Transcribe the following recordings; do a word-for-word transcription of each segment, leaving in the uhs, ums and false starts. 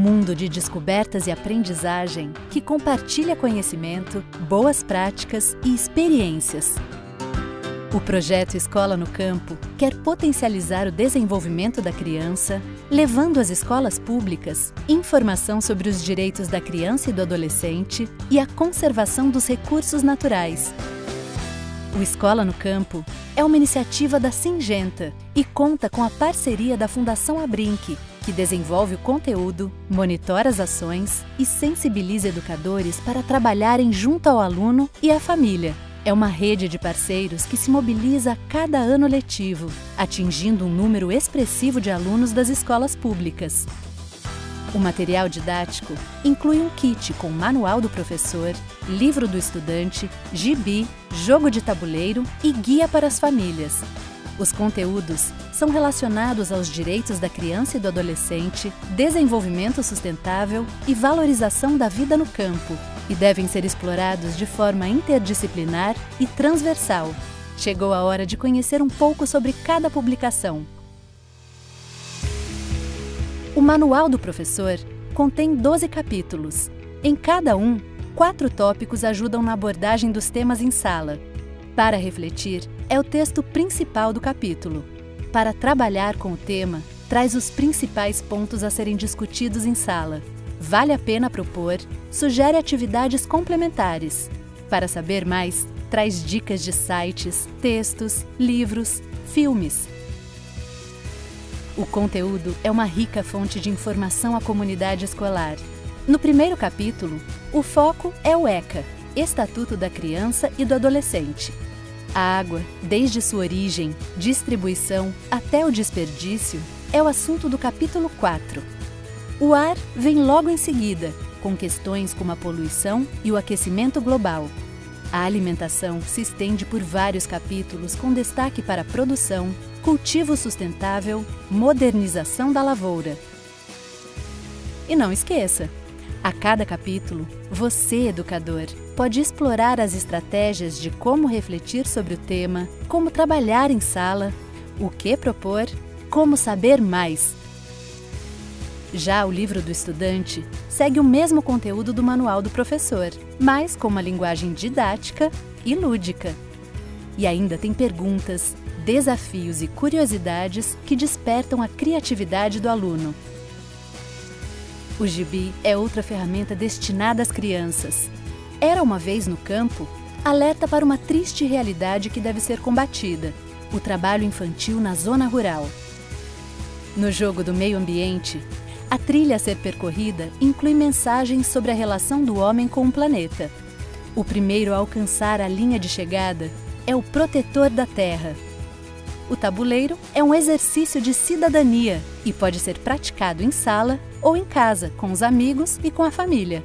mundo de descobertas e aprendizagem que compartilha conhecimento, boas práticas e experiências. O Projeto Escola no Campo quer potencializar o desenvolvimento da criança, levando às escolas públicas informação sobre os direitos da criança e do adolescente e a conservação dos recursos naturais. O Escola no Campo é uma iniciativa da Syngenta e conta com a parceria da Fundação Abrinq, que desenvolve o conteúdo, monitora as ações e sensibiliza educadores para trabalharem junto ao aluno e à família. É uma rede de parceiros que se mobiliza a cada ano letivo, atingindo um número expressivo de alunos das escolas públicas. O material didático inclui um kit com manual do professor, livro do estudante, gibi, jogo de tabuleiro e guia para as famílias. Os conteúdos são relacionados aos direitos da criança e do adolescente, desenvolvimento sustentável e valorização da vida no campo, e devem ser explorados de forma interdisciplinar e transversal. Chegou a hora de conhecer um pouco sobre cada publicação. O Manual do Professor contém doze capítulos. Em cada um, quatro tópicos ajudam na abordagem dos temas em sala. Para refletir é o texto principal do capítulo. Para trabalhar com o tema, traz os principais pontos a serem discutidos em sala. Vale a pena propor, sugere atividades complementares. Para saber mais, traz dicas de sites, textos, livros, filmes. O conteúdo é uma rica fonte de informação à comunidade escolar. No primeiro capítulo, o foco é o ECA, Estatuto da Criança e do Adolescente. A água, desde sua origem, distribuição até o desperdício, é o assunto do capítulo quatro. O ar vem logo em seguida, com questões como a poluição e o aquecimento global. A alimentação se estende por vários capítulos, com destaque para produção, cultivo sustentável, modernização da lavoura. E não esqueça, a cada capítulo, você, educador, pode explorar as estratégias de como refletir sobre o tema, como trabalhar em sala, o que propor, como saber mais. Já o livro do estudante segue o mesmo conteúdo do manual do professor, mas com uma linguagem didática e lúdica. E ainda tem perguntas, desafios e curiosidades que despertam a criatividade do aluno. O gibi é outra ferramenta destinada às crianças. Era uma vez no campo, alerta para uma triste realidade que deve ser combatida: o trabalho infantil na zona rural. No jogo do meio ambiente, a trilha a ser percorrida inclui mensagens sobre a relação do homem com o planeta. O primeiro a alcançar a linha de chegada é o protetor da terra. O tabuleiro é um exercício de cidadania e pode ser praticado em sala ou em casa, com os amigos e com a família.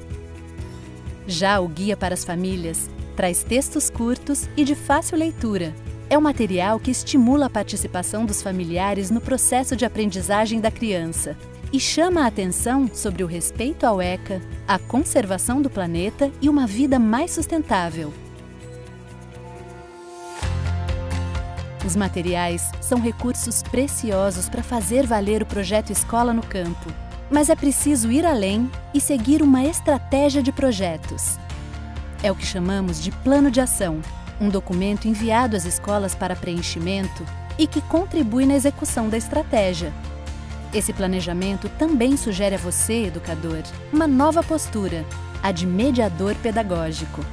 Já o Guia para as Famílias traz textos curtos e de fácil leitura. É um material que estimula a participação dos familiares no processo de aprendizagem da criança e chama a atenção sobre o respeito ao ECA, a conservação do planeta e uma vida mais sustentável. Os materiais são recursos preciosos para fazer valer o projeto Escola no Campo, mas é preciso ir além e seguir uma estratégia de projetos. É o que chamamos de plano de ação, um documento enviado às escolas para preenchimento e que contribui na execução da estratégia. Esse planejamento também sugere a você, educador, uma nova postura, a de mediador pedagógico.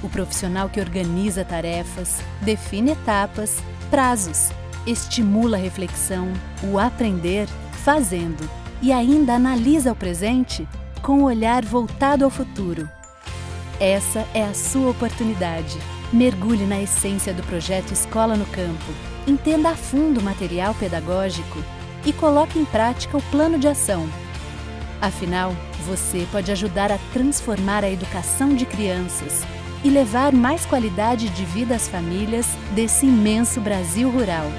O profissional que organiza tarefas, define etapas, prazos, estimula a reflexão, o aprender fazendo e ainda analisa o presente com o olhar voltado ao futuro. Essa é a sua oportunidade. Mergulhe na essência do projeto Escola no Campo, entenda a fundo o material pedagógico e coloque em prática o plano de ação. Afinal, você pode ajudar a transformar a educação de crianças e levar mais qualidade de vida às famílias desse imenso Brasil rural.